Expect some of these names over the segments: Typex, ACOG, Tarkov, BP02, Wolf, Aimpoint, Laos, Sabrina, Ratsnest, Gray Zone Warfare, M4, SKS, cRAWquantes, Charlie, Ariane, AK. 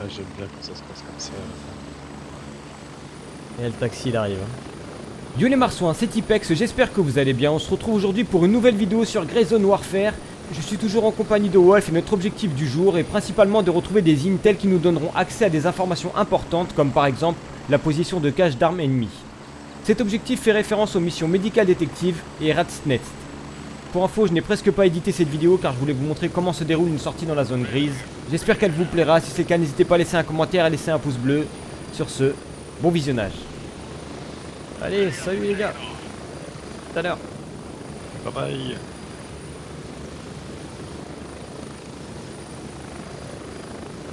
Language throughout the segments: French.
Ah, j'aime bien quand ça se passe comme ça. Et le taxi il arrive. Yo les marsouins, c'est Typex, j'espère que vous allez bien. On se retrouve aujourd'hui pour une nouvelle vidéo sur Gray Zone Warfare. Je suis toujours en compagnie de Wolf et notre objectif du jour est principalement de retrouver des intels qui nous donneront accès à des informations importantes comme par exemple la position de cache d'armes ennemies. Cet objectif fait référence aux missions Médical Détective et Ratsnest. Pour info, je n'ai presque pas édité cette vidéo car je voulais vous montrer comment se déroule une sortie dans la zone grise. J'espère qu'elle vous plaira, si c'est le cas n'hésitez pas à laisser un commentaire et à laisser un pouce bleu. Sur ce, bon visionnage. Allez, salut les gars. Tout à l'heure. Bye bye.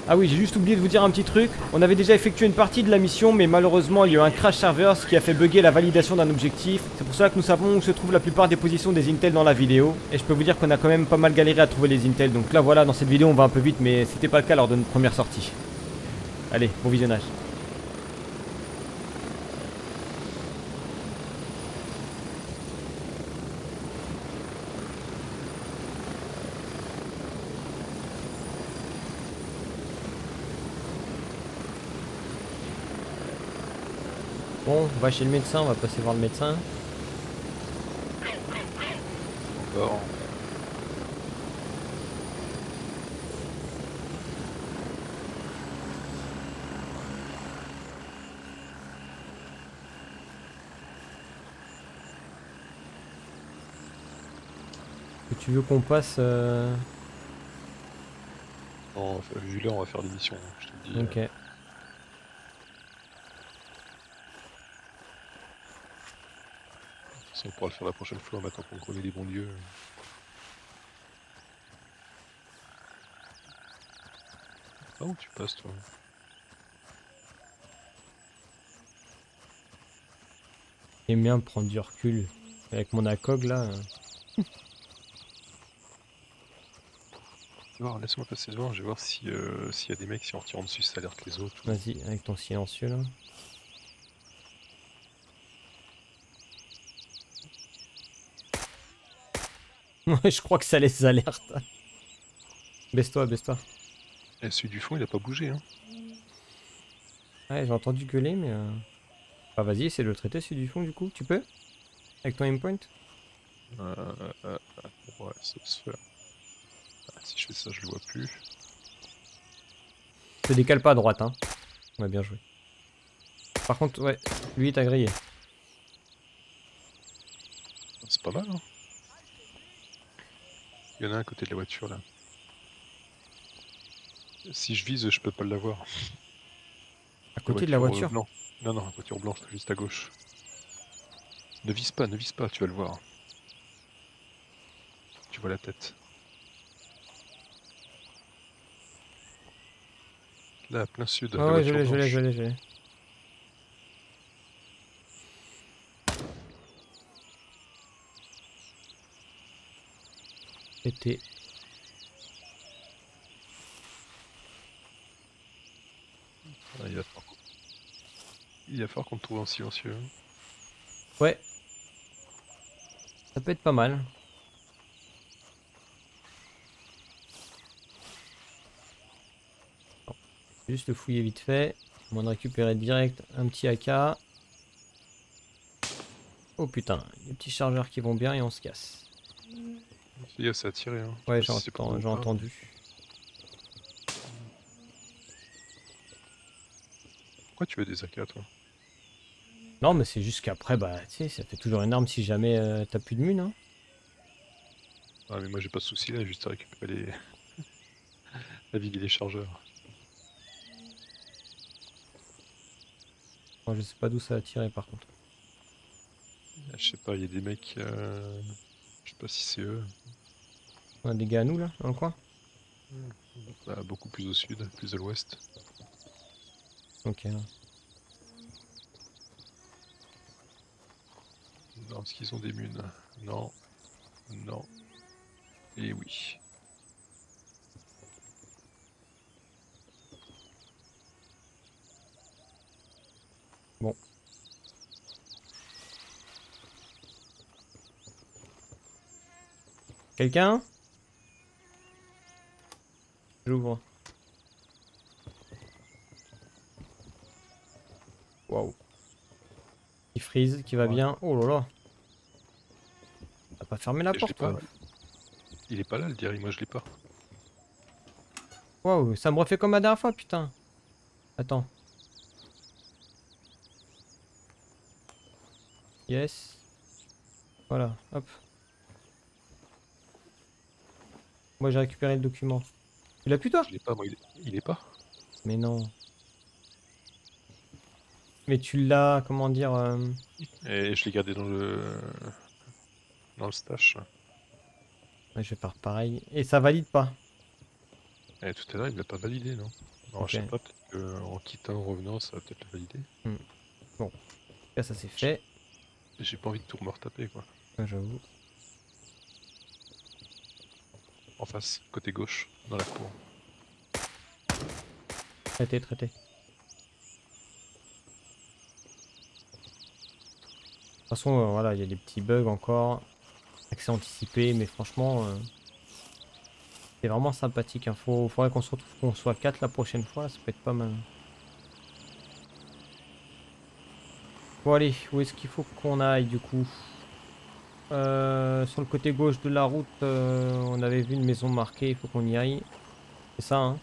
Ah oui, j'ai juste oublié de vous dire un petit truc. On avait déjà effectué une partie de la mission, mais malheureusement il y a eu un crash server, ce qui a fait bugger la validation d'un objectif. C'est pour ça que nous savons où se trouvent la plupart des positions des intels dans la vidéo. Et je peux vous dire qu'on a quand même pas mal galéré à trouver les intels. Donc là voilà, dans cette vidéo on va un peu vite, mais c'était pas le cas lors de notre première sortie. Allez, bon visionnage. Bon, on va chez le médecin, on va passer voir le médecin. Bon. Tu veux qu'on passe Non, vu là, on va faire l'émission, je te le dis. Ok. On pourra le faire la prochaine fois maintenant qu'on connaît les bons lieux. Ah, où tu passes toi? J'aime bien prendre du recul avec mon ACOG là. Laisse-moi passer devant, je vais voir s'il si y a des mecs, si en retirant dessus ça alerte les autres. Vas-y, avec ton silencieux là. Je crois que ça les alerte. Baisse-toi, baisse-toi. Et celui du fond, il a pas bougé, hein. Ouais, j'ai entendu gueuler, mais... Ah, vas-y, essaie de le traiter, celui du fond, du coup. Tu peux? Avec ton aimpoint? Ouais, ça peut se faire. Ah, si je fais ça, je le vois plus. Te décale pas à droite, hein. Ouais, bien joué. Par contre, ouais, lui, il t'a grillé. C'est pas mal, hein. Il y en a un à côté de la voiture là. Si je vise, je peux pas l'avoir. À côté de la voiture? Non, non, non, la voiture blanche, juste à gauche. Ne vise pas, ne vise pas, tu vas le voir. Tu vois la tête. Là, plein sud. Ah ouais, je l'ai, je l'ai, je l'ai, je l'ai. Pété. Il va falloir qu'on trouve un silencieux. Ouais. Ça peut être pas mal. Bon. Juste le fouiller vite fait. On va récupérer direct un petit AK. Oh putain, les petits chargeurs qui vont bien et on se casse. Il y a ça à tirer, hein. Ouais, j'ai entendu. Pourquoi tu veux des AK toi? Non, mais c'est juste qu'après, bah, tu sais, ça fait toujours une arme si jamais t'as plus de mun, hein. Ah, mais moi j'ai pas de soucis là, juste à récupérer les. La vie des chargeurs. Moi, je sais pas d'où ça a tiré par contre. Je sais pas, il y a des mecs. Je sais pas si c'est eux. On a des gars à nous là, dans le coin? Bah, beaucoup plus au sud, plus à l'ouest. Ok. Non, est-ce qu'ils ont des munes? Non. Non. Et oui. Bon. Quelqu'un? J'ouvre. Waouh. Qui freeze, qui va bien. Oh là là. T'as pas fermé la porte quoi. Il est pas là le direct, moi je l'ai pas. Waouh, ça me refait comme la dernière fois putain. Attends. Yes. Voilà, hop. Moi j'ai récupéré le document. Tu l'as plus toi? Je l'ai pas, moi il est pas. Mais non. Mais tu l'as, comment dire... Et je l'ai gardé dans le... stash. Ouais, je vais faire pareil. Et ça valide pas? Et tout à l'heure il l'a pas validé non? Alors okay. Je sais pas, peut-être qu'en quittant, en revenant ça va peut-être le valider. Bon, là ça c'est fait. J'ai pas envie de tout me retaper quoi. Ouais, j'avoue. En face, côté gauche, dans la cour. Traité, traité. De toute façon, voilà, il y a des petits bugs encore. Accès anticipé, mais franchement, c'est vraiment sympathique. Hein. Faudrait qu'on se retrouve, qu'on soit 4 la prochaine fois, ça peut être pas mal. Bon, allez, où est-ce qu'il faut qu'on aille du coup? Sur le côté gauche de la route, on avait vu une maison marquée, il faut qu'on y aille. C'est ça, hein?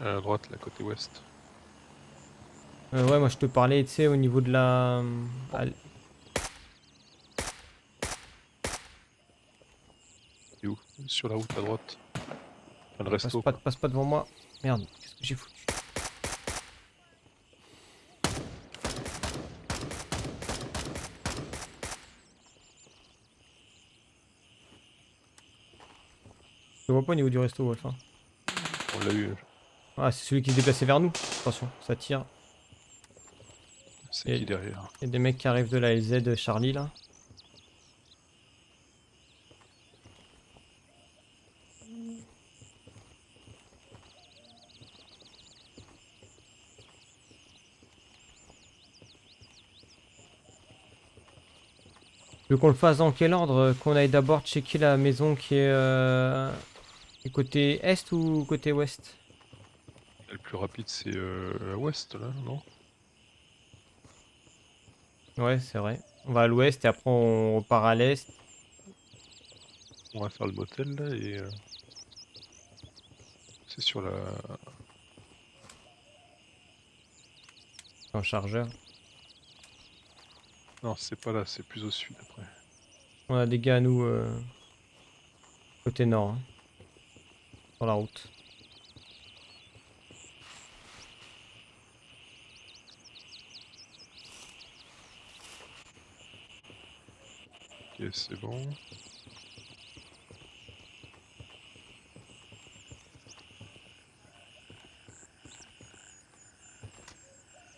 À droite, là, côté ouest. Ouais, moi je te parlais, tu sais, au niveau de la... Et où? Sur la route à droite. Enfin, le resto. Passe pas devant moi. Merde, qu'est-ce que j'ai foutu? Je vois pas au niveau du resto, Wolf. Hein. On l'a eu. Ah, c'est celui qui se déplaçait vers nous. Attention, ça tire. C'est qui derrière? Il y a des mecs qui arrivent de la LZ de Charlie là. Je veux qu'on le fasse dans quel ordre? Qu'on aille d'abord checker la maison qui est côté est ou côté ouest? Le plus rapide c'est à ouest là, non? Ouais, c'est vrai. On va à l'ouest et après on repart à l'est. On va faire le motel là et... C'est sur la... En chargeur. Non, c'est pas là, c'est plus au sud après. On a des gars à nous... Côté nord. Hein. Sur la route. C'est bon.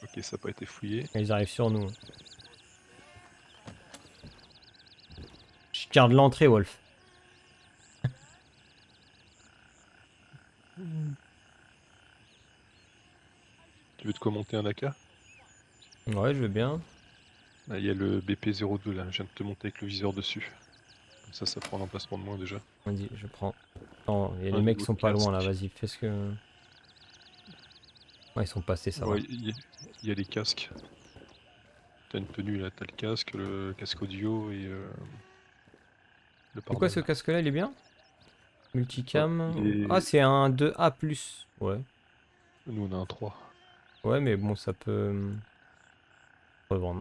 Ok, ça n'a pas été fouillé. Ils arrivent sur nous. Je garde l'entrée, Wolf. Tu veux te commenter un AK? Ouais, je veux bien. Là, il y a le BP02 là, je viens de te monter avec le viseur dessus. Comme ça prend l'emplacement de moins déjà. Vas-y, je prends. Non, il y a les mecs qui sont pas loin là, vas-y, fais ce que... Ouais, ils sont passés, ça va. Il y a les casques. T'as une tenue là, t'as le casque audio et... Le pare-balles. Pourquoi ce casque là, il est bien? Multicam... Ouais, ah, c'est un 2A+. Ouais. Nous on a un 3. Ouais, mais bon, ça peut... revendre.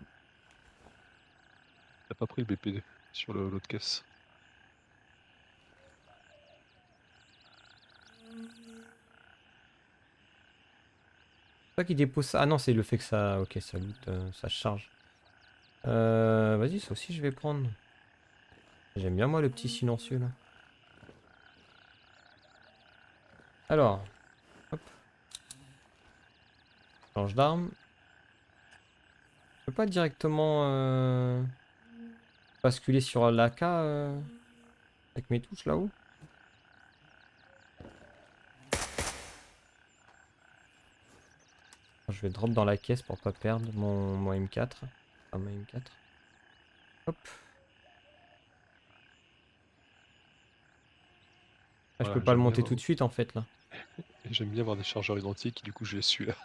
T'as pas pris le BP sur l'autre caisse? C'est pas qu'il dépose ça. Ah non, c'est le fait que ça... Ok, ça loot, ça charge. Vas-y, ça aussi je vais prendre. J'aime bien moi le petit silencieux là. Alors. Hop. Change d'arme. Je peux pas directement... basculer sur l'AK avec mes touches là-haut. Je vais drop dans la caisse pour pas perdre mon M4. Enfin, mon M4. Hop. Là, voilà, je peux pas le monter tout de suite en fait là. J'aime bien avoir des chargeurs identiques, du coup je les suis là.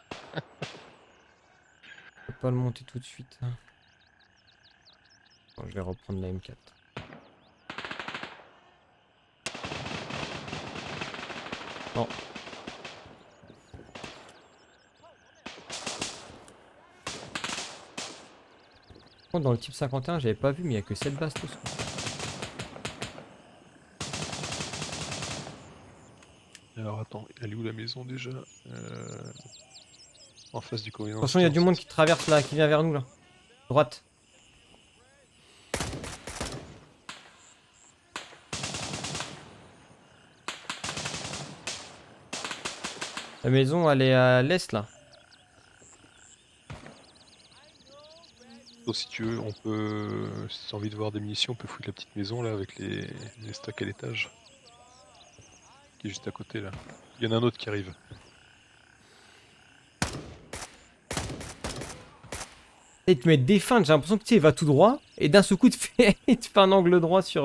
pas le monter tout de suite. Bon, je vais reprendre la M4. Bon. Bon, dans le type 51, j'avais pas vu, mais il n'y a que 7 bastos. Alors attends, elle est où la maison déjà? En face du corridor. Attention, il y a du monde qui traverse là, qui vient vers nous là. Droite. La maison elle est à l'est là. Donc, si tu veux, on peut. Si tu as envie de voir des munitions, on peut fouiller la petite maison là avec les stocks à l'étage. Qui est juste à côté là. Il y en a un autre qui arrive. Et tu mets des feintes, j'ai l'impression que tu sais, il va tout droit et d'un seul coup tu fais, tu fais un angle droit sur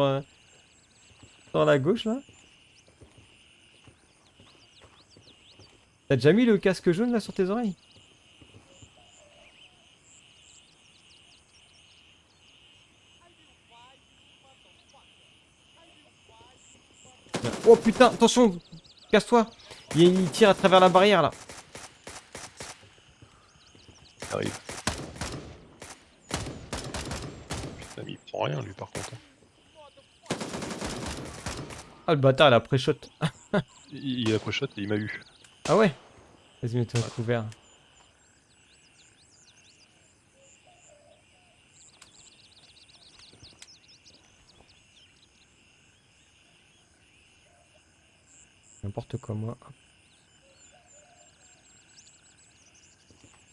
dans la gauche là. T'as déjà mis le casque jaune là sur tes oreilles? Oh putain, attention, casse-toi. Il tire à travers la barrière là. Ça arrive. Il prend rien lui par contre. Ah le bâtard il a pré-shot. Il a pré-shot et il m'a eu. Ah ouais. Vas-y mets-toi à couvert. N'importe quoi moi.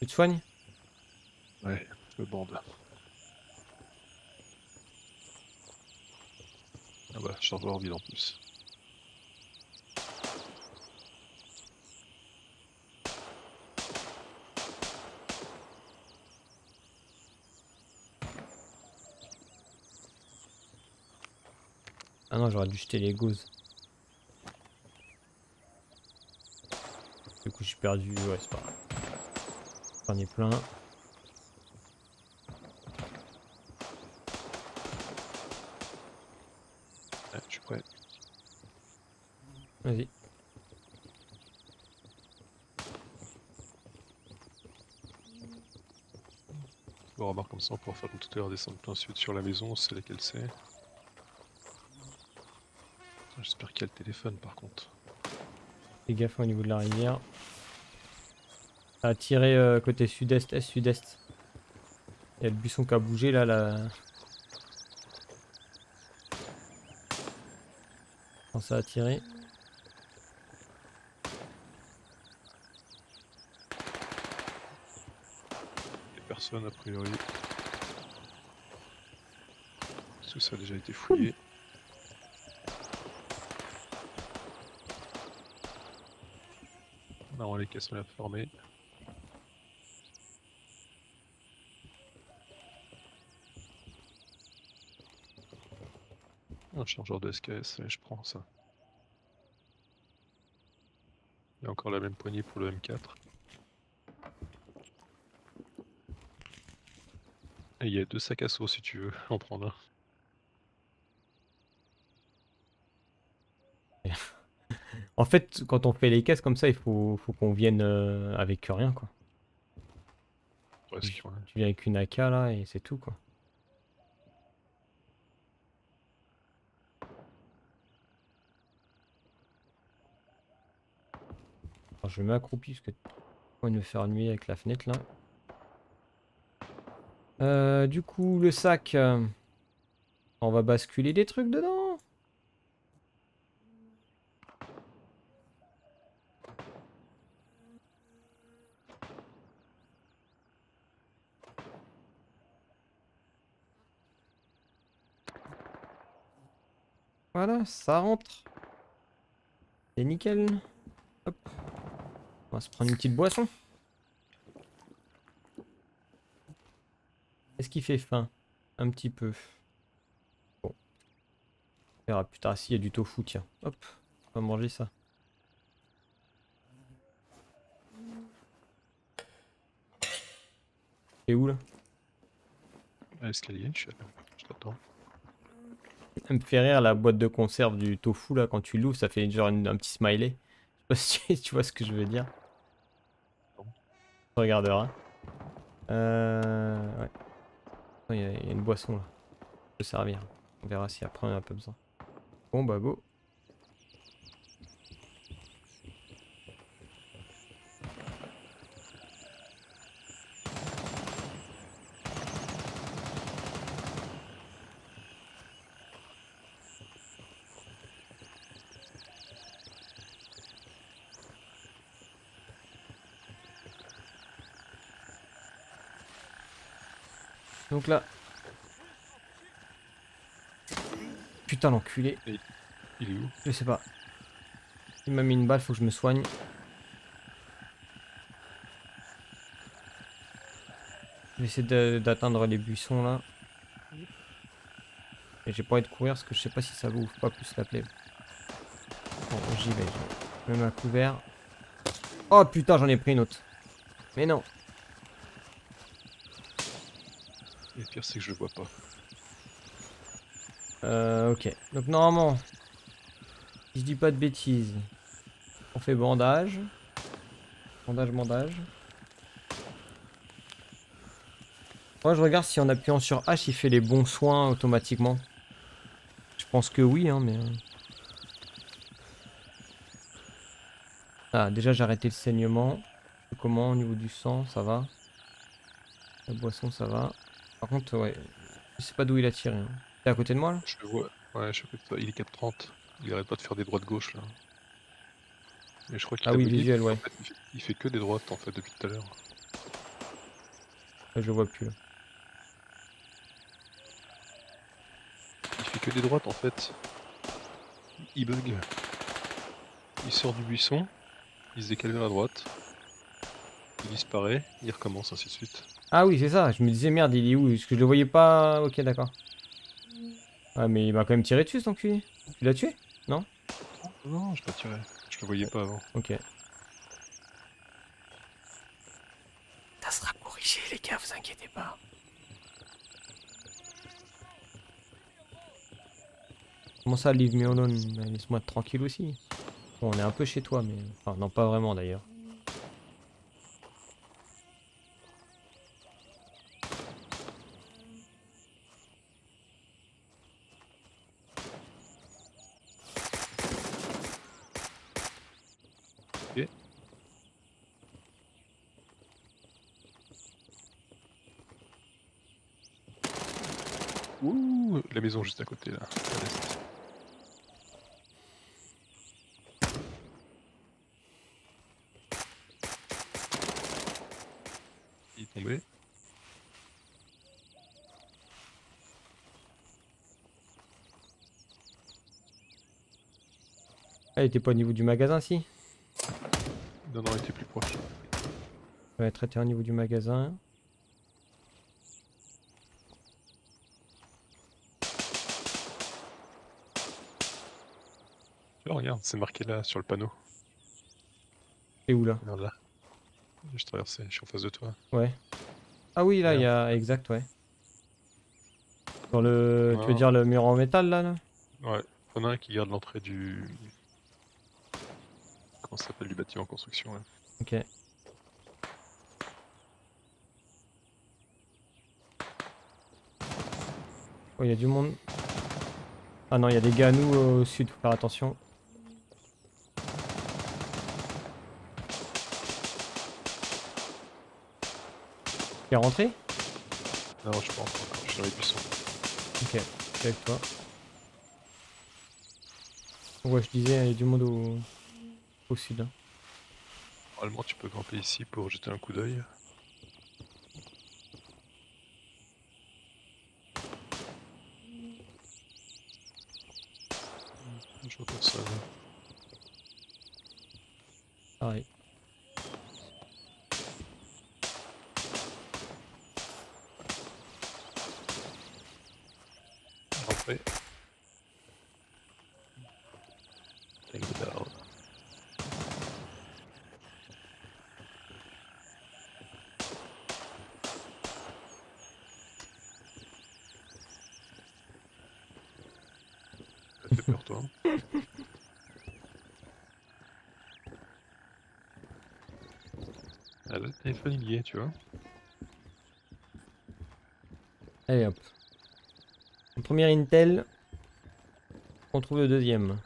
Tu te soignes? Ouais, je me bande. Ah bah, je t'en vois en plus. Ah non, j'aurais dû jeter les gauzes. Du coup, je suis perdu. Ouais, c'est pas grave. J'en ai plein. Ouais. Vas-y. Bon, remarque comme ça, on pourra faire comme tout à l'heure descendre plein sud sur la maison, c'est laquelle c'est. J'espère qu'il y a le téléphone par contre. Fais gaffe au niveau de la rivière. Ça a tiré côté sud-est, est-sud-est. Il y a le buisson qui a bougé là, ça a tiré. Il n'y a personne a priori. Tout ça a déjà été fouillé. Non, les caisses sont là formées. Un chargeur de SKS, je prends ça. Il y a encore la même poignée pour le M4. Et il y a 2 sacs à seau si tu veux en prendre un. En fait, quand on fait les caisses comme ça, il faut qu'on vienne avec rien quoi. Ouais, tu viens avec une AK là et c'est tout quoi. Alors je m'accroupis parce que on va me faire nuire avec la fenêtre là. Du coup le sac, on va basculer des trucs dedans. Voilà, ça rentre. C'est nickel. Hop. On va se prendre une petite boisson. Est-ce qu'il fait faim? Un petit peu. Bon. On verra plus tard. S'il y a du tofu, tiens. Hop. On va manger ça. T'es où là? À l'escalier, je t'attends. Ça me fait rire la boîte de conserve du tofu là, quand tu l'ouvres, ça fait genre un petit smiley. Je sais pas si tu vois ce que je veux dire. Tu regarderas. Ouais. Il y a une boisson là. Je vais servir. On verra si après on en a pas besoin. Bon bah go. Donc là. Putain l'enculé. Il est où? Je sais pas. Il m'a mis une balle, faut que je me soigne. Je vais essayer d'atteindre les buissons là. Et j'ai pas envie de courir parce que je sais pas si ça vous ouvre pas plus la plaie. Bon, j'y vais. Je me mets à couvert. Oh putain, j'en ai pris une autre. Mais non. Le pire c'est que je le vois pas. Ok. Donc normalement, si je dis pas de bêtises, on fait bandage. Bandage. Moi je regarde si en appuyant sur H il fait les bons soins automatiquement. Je pense que oui hein mais... Ah déjà j'ai arrêté le saignement. Comment au niveau du sang ça va? La boisson ça va. Par contre, ouais, je sais pas d'où il a tiré. Hein. T'es à côté de moi là? Je le vois, ouais, je sais pas. Il est 4h30, il arrête pas de faire des droites gauche là. Mais je crois qu'il oui, visuel, ouais. En fait, il fait que des droites en fait depuis tout à l'heure. Ouais, je le vois plus là. Il fait que des droites en fait. Il bug. Il sort du buisson, il se décale vers la droite, il disparaît, il recommence ainsi de suite. Ah oui c'est ça, je me disais merde il est où, est-ce que je le voyais pas? Ok d'accord. Ah mais il m'a quand même tiré dessus cet enculé. Tu l'as tué? Non? Non je l'ai pas tiré, je le voyais pas avant. Ok. Ça sera corrigé les gars, vous inquiétez pas. Comment ça leave me alone? Laisse-moi tranquille aussi. Bon on est un peu chez toi mais... Enfin non pas vraiment d'ailleurs. La maison juste à côté là. Il est tombé. Ah il était pas au niveau du magasin si? Non non il était plus proche. Il va être traité au niveau du magasin. Oh, regarde, c'est marqué là sur le panneau. Et où là? Regarde là. Je traversais, je suis en face de toi. Ouais. Ah oui, là, il y a. Exact, ouais. Dans le. Ah. Tu veux dire le mur en métal là? Ouais, on a un qui garde l'entrée du. Comment ça s'appelle? Du bâtiment en construction là. Ok. Oh, il y a du monde. Ah non, il y a des gars à nous au sud, faut faire attention. T'es rentré? Non, je suis pas rentré, je suis dans les buissons. Ok, je suis avec toi. Ouais, je disais, il y a du monde au sud. Normalement, tu peux grimper ici pour jeter un coup d'œil. Je vois personne. Pareil. Rentré. Take it down. peur, toi. Ah, le téléphone, il y est, tu vois. Allez, hop. Le premier Intel, on trouve le deuxième.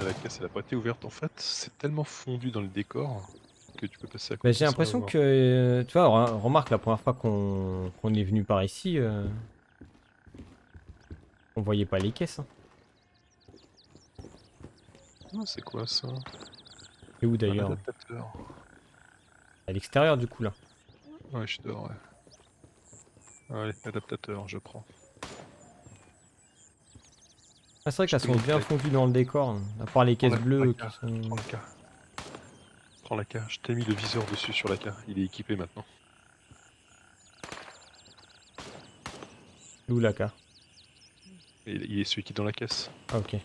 La caisse, elle a pas été ouverte, en fait, c'est tellement fondu dans le décor que tu peux passer à côté. Bah, j'ai l'impression que, tu vois, remarque, la première fois qu'on est venu par ici, on voyait pas les caisses. Hein. Oh, c'est quoi ça? Et où d'ailleurs? À l'extérieur du coup là. Ouais, je suis dehors, ouais. Allez, adaptateur, je prends. Ah, c'est vrai qu'elles sont bien fondues dans le décor, hein. À part les caisses bleues qui sont... Prends la K, je t'ai mis le viseur dessus sur la K, il est équipé maintenant. Où la K? Il est celui qui est dans la caisse. Ah ok.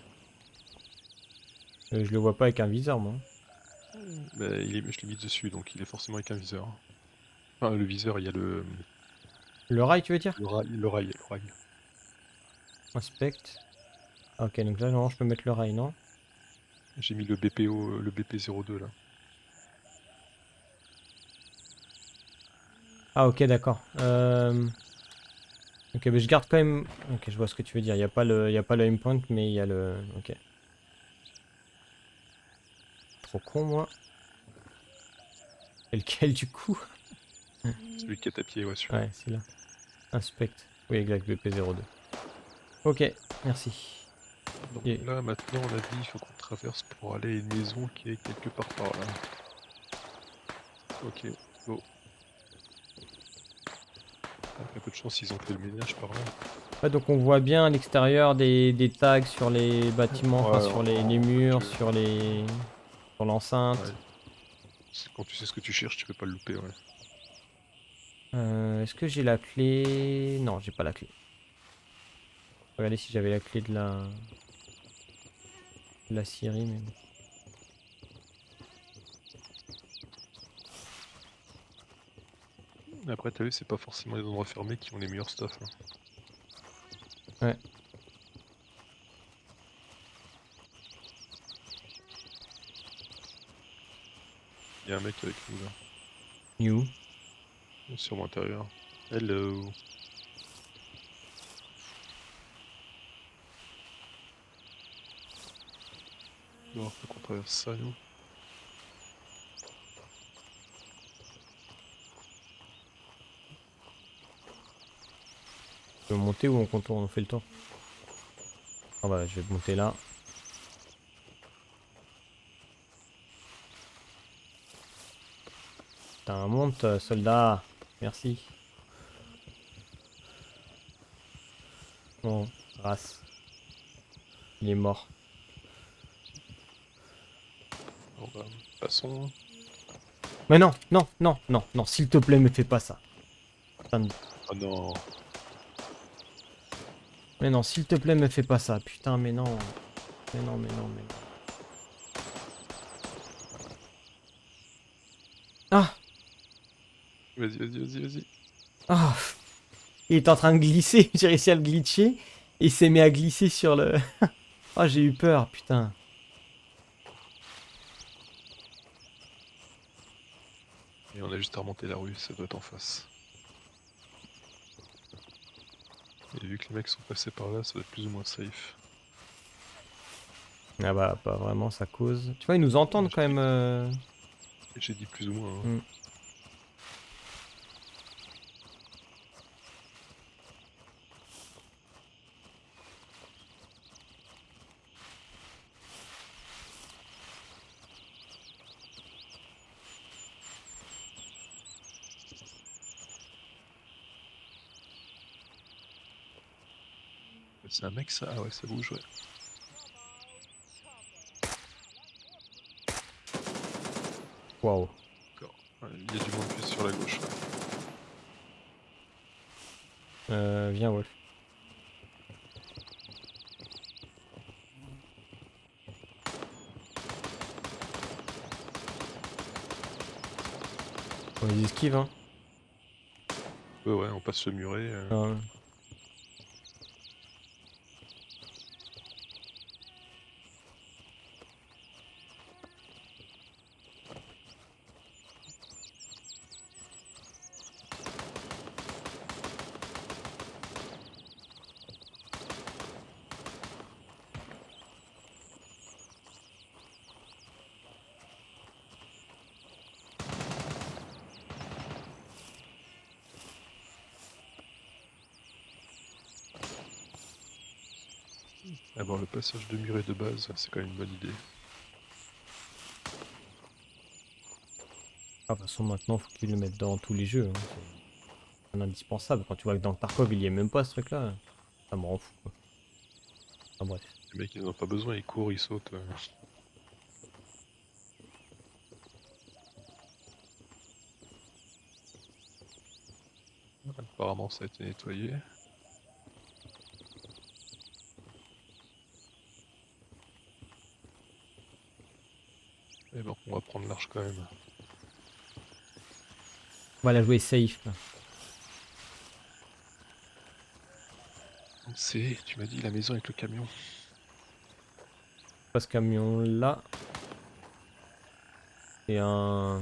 Je le vois pas avec un viseur moi. Bah, je l'ai mis dessus donc il est forcément avec un viseur. Enfin le viseur, il y a le... Le rail tu veux dire? Le rail. Inspect. Ok, donc là normalement je peux mettre le rail, non? J'ai mis le BPO, le BP02 là. Ah ok, d'accord. Ok, mais je garde quand même... Ok, je vois ce que tu veux dire. Il n'y a pas le aimpoint, mais il y a le... Ok. Trop con, moi. Et lequel, du coup? Celui qui est à pied, ouais, celui-là. Ouais, c'est là. Inspect. Oui, exact, BP02. Ok, merci. Donc et... là, maintenant, on a dit il faut qu'on traverse pour aller à une maison qui est quelque part par là. Ok, go. Oh. Avec un peu de chance, ils ont fait le ménage par là. Ouais, donc on voit bien à l'extérieur des tags sur les bâtiments, ouais, enfin, sur les murs, tu... sur l'enceinte. Ouais. Quand tu sais ce que tu cherches, tu peux pas le louper. Ouais. Est-ce que j'ai la clé? Non, j'ai pas la clé. Regardez si j'avais la clé de la Syrie, mais... Après, t'as vu, c'est pas forcément les endroits fermés qui ont les meilleurs stuff. Hein. Ouais. Y'a un mec avec nous là. You. Sur mon intérieur. Hello. Bon, faut qu'on traverse ça, nous. Monter ou on contourne, on fait le tour. Ah bah je vais monter là. T'as un monte soldat, merci. Bon, race. Il est mort. Bon bah passons. Mais non, non, non, non, non, s'il te plaît, me fais pas ça. Putain. Oh non. Mais non, s'il te plaît, me fais pas ça. Putain, mais non. Mais non, mais non, mais non. Ah! Vas-y, vas-y, vas-y, vas-y. Ah! Il est en train de glisser. J'ai réussi à le glitcher. Et il s'est mis à glisser sur le... Ah, oh, j'ai eu peur, putain. Et on a juste à remonter la rue, ça doit être en face. Et vu que les mecs sont passés par là, ça va être plus ou moins safe. Ah bah pas vraiment, ça cause... Tu vois, ils nous entendent quand même... J'ai dit plus ou moins. Hein. Mm. C'est un mec ça, ah ouais ça bouge ouais. Waouh. Il y a du monde plus sur la gauche. Ouais. Viens Wolf. On les esquive hein. peu, ouais, on passe ce muret. Ouais. Avoir le passage de muret de base, c'est quand même une bonne idée. Ah, de toute façon, maintenant, faut qu'ils le mettent dans tous les jeux. Hein. C'est indispensable. Quand tu vois que dans le Tarkov, il y a même pas ce truc-là, ça me rend fou. Quoi. Ah, bref. Les mecs, ils n'en ont pas besoin, ils courent, ils sautent. Apparemment, ça a été nettoyé. Et bon, on va prendre l'arche quand même. On va la jouer safe. C'est, tu m'as dit, la maison avec le camion. Pas ce camion là. Et un...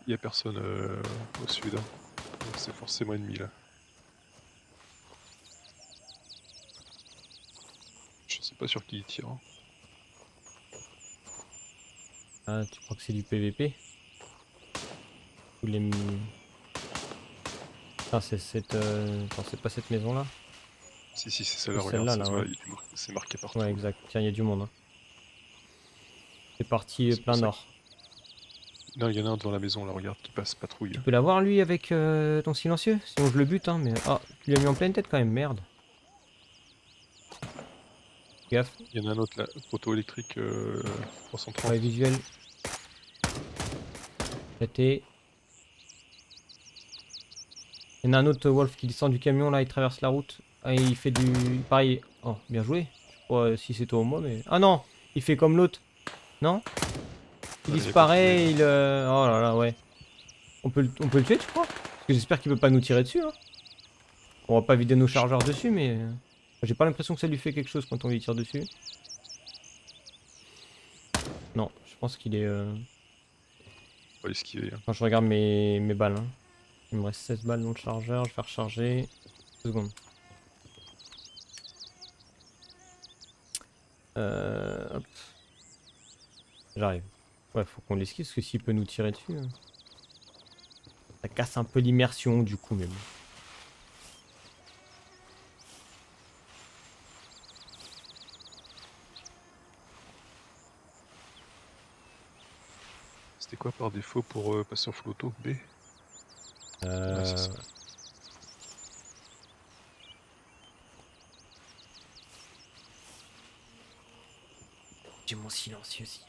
Il n'y a personne au sud. Hein. Donc c'est forcément ennemi là. Je sais pas sur qui il tire. Hein. Ah, tu crois que c'est du PVP? Ou les... Ah, c'est cette... Attends, c'est pas cette maison là? Si, si, c'est celle-là, regarde, c'est ouais. Marqué partout. Ouais, exact. Tiens, il y a du monde. Hein. C'est parti plein nord. Que... Non, il y en a un devant la maison là, regarde, qui passe patrouille. Tu peux l'avoir lui avec ton silencieux? Sinon je le bute, hein, mais... Ah, tu l'as mis en pleine tête quand même, merde. Gaffe. Il y en a un autre là, poteau électrique 330. Ouais, visuel. Il y en a un autre Wolf qui descend du camion là, il traverse la route. Ah, il fait du... Pareil. Oh, bien joué. Je crois si c'est toi ou moi, mais... Ah non, il fait comme l'autre. Non, il disparaît, il... Oh là là, ouais. On peut le tuer, tu crois? Parce que j'espère qu'il peut pas nous tirer dessus. Hein. On va pas vider nos chargeurs dessus, mais... J'ai pas l'impression que ça lui fait quelque chose quand on lui tire dessus. Non, je pense qu'il est... Faut esquiver. Hein. Quand je regarde mes balles, hein. Il me reste 16 balles dans le chargeur, je vais recharger. 2 secondes. Hop. J'arrive. Ouais, faut qu'on l'esquive parce que s'il peut nous tirer dessus... Hein. Ça casse un peu l'immersion du coup, mais bon. C'était quoi par défaut pour passer en full auto? B ouais, c'est ça. J'ai mon silencieux aussi.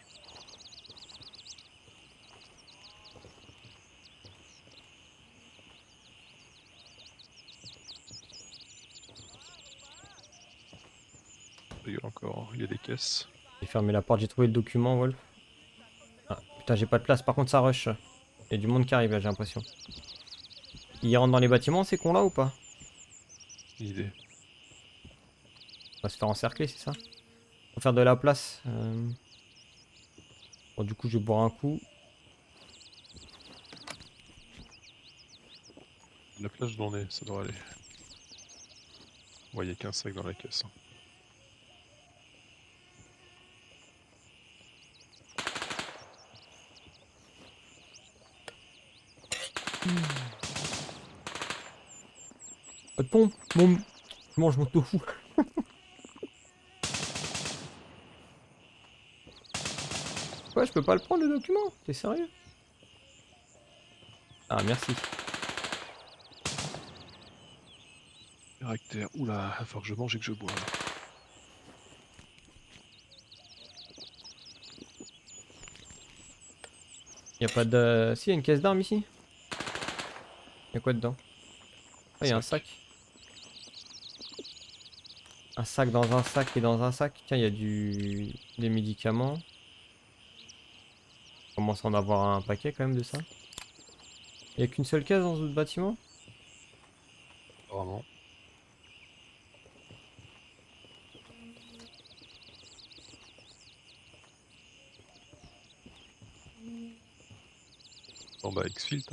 Rigole encore, il y a des caisses. J'ai fermé la porte, j'ai trouvé le document, Wolf. J'ai pas de place, par contre ça rush. Il y a du monde qui arrive là, j'ai l'impression. Ils rentrent dans les bâtiments, ces cons là ou pas? L'idée. On va se faire encercler, c'est ça? On va faire de la place. Bon, du coup, je vais boire un coup. La plage d'en est, ça doit aller. Bon, il y a qu'un sac dans la caisse. Hein. Pas de pompe, bon, je mange mon tofu. Quoi, je peux pas le prendre le document? T'es sérieux? Ah, merci. Caractère, oula, il faut que je mange et que je bois. Y'a pas de... Si, y'a une caisse d'armes ici? Y'a quoi dedans? Ah, y'a un sac. Un sac dans un sac et dans un sac. Tiens, y'a des médicaments. On commence à en avoir un paquet quand même de ça. Il n'y a qu'une seule case dans ce bâtiment? Vraiment. Bon bah X-Field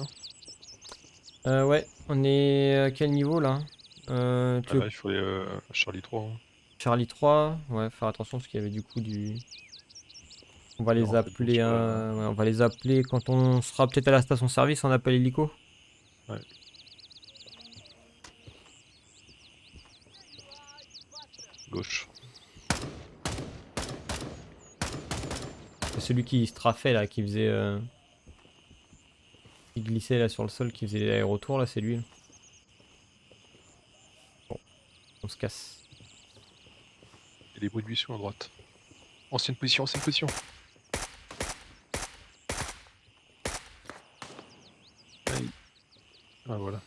hein. Ouais, on est à quel niveau là? Ah là il faut aller Charlie 3. Hein. Charlie 3, ouais, faire attention parce qu'il y avait du coup du... On va les appeler ouais, on va les appeler quand on sera peut-être à la station service, on appelle l'hélico. Ouais. Gauche. C'est celui qui strafait là, qui faisait... Il glissait là sur le sol, qui faisait l'aérotour là, c'est lui. Bon, on se casse. Il y a des bruits de buissons à droite. Ancienne position, ancienne position. Allez. Ah voilà.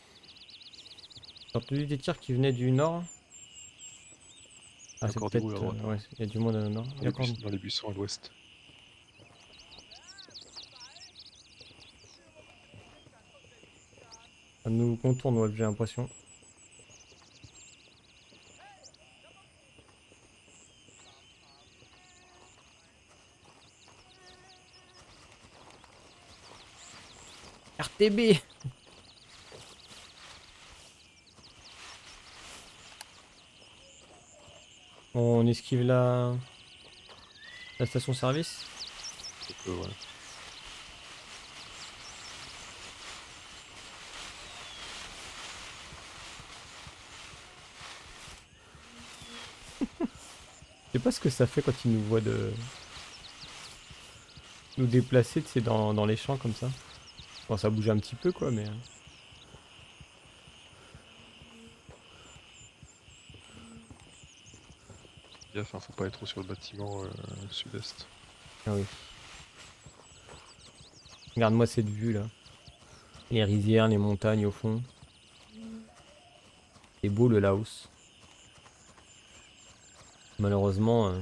J'ai entendu des tirs qui venaient du nord. Ah c'est peut-être... Ouais, il y a du monde à nord. Dans les buissons à l'ouest. Ça nous contourne, ouais, j'ai l'impression. RTB. On esquive la station service. Ouais. Je sais pas ce que ça fait quand ils nous voient de nous déplacer, tu sais, dans les champs comme ça. Bon, ça bouge un petit peu quoi, mais... Gaffe, hein, faut pas être trop sur le bâtiment sud-est. Ah oui. Regarde-moi cette vue là. Les rizières, les montagnes au fond. C'est beau le Laos. Malheureusement,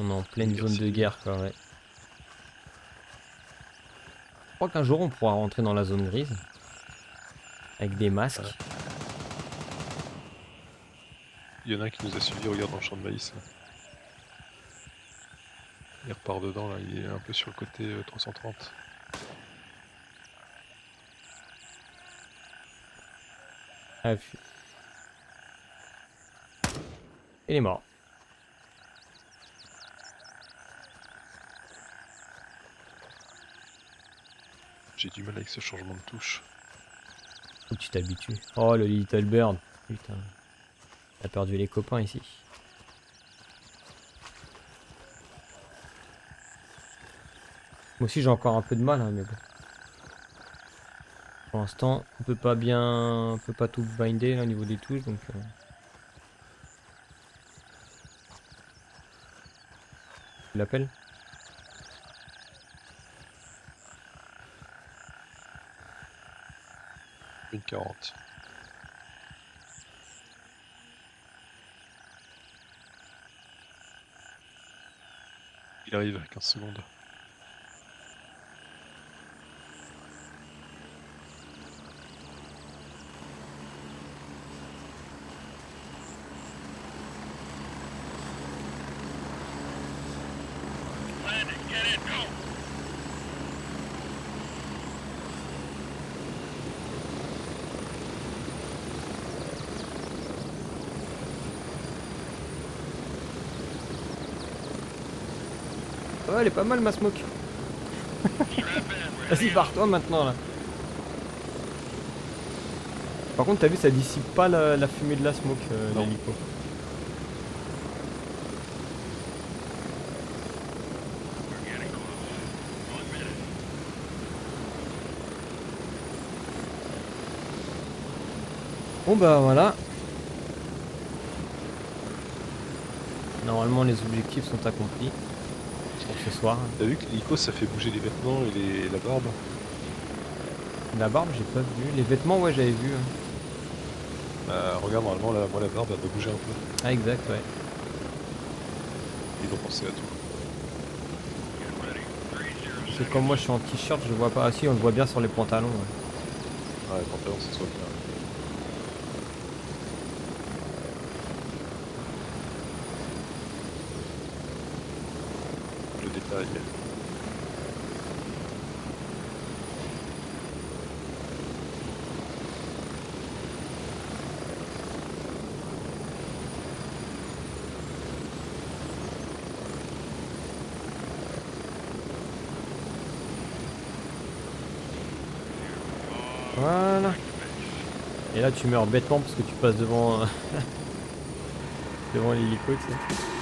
on est en pleine zone de guerre quoi, ouais. Je crois qu'un jour on pourra rentrer dans la zone grise avec des masques. Il y en a un qui nous a suivi, regarde dans le champ de maïs. Il repart dedans là, il est un peu sur le côté 330. Ah, puis... Il est mort. J'ai du mal avec ce changement de touche. Faut que tu t'habitues. Oh le Little Bird. Putain. T'as perdu les copains ici. Moi aussi j'ai encore un peu de mal hein, mais bon. Pour l'instant on peut pas bien... On peut pas tout binder là, au niveau des touches donc... Tu l'appelles? Une 40. Il arrive à 15 secondes. Ouais, elle est pas mal ma smoke. Vas-y barre-toi maintenant là. Par contre t'as vu ça dissipe pas la fumée de la smoke l'hélico. Bon bah voilà. Normalement les objectifs sont accomplis. Pour ce soir. T'as vu que l'hélico ça fait bouger les vêtements et la barbe? La barbe j'ai pas vu. Les vêtements ouais j'avais vu. Regarde normalement moi la barbe elle doit bouger un peu. Ah exact ouais. Ils vont penser à tout. C'est comme moi je suis en t-shirt, je vois pas. Ah si, on le voit bien sur les pantalons. Ouais, les pantalons ça se voit bien. Le détail. Voilà. Et là tu meurs bêtement parce que tu passes devant devant l'hélico, tu sais.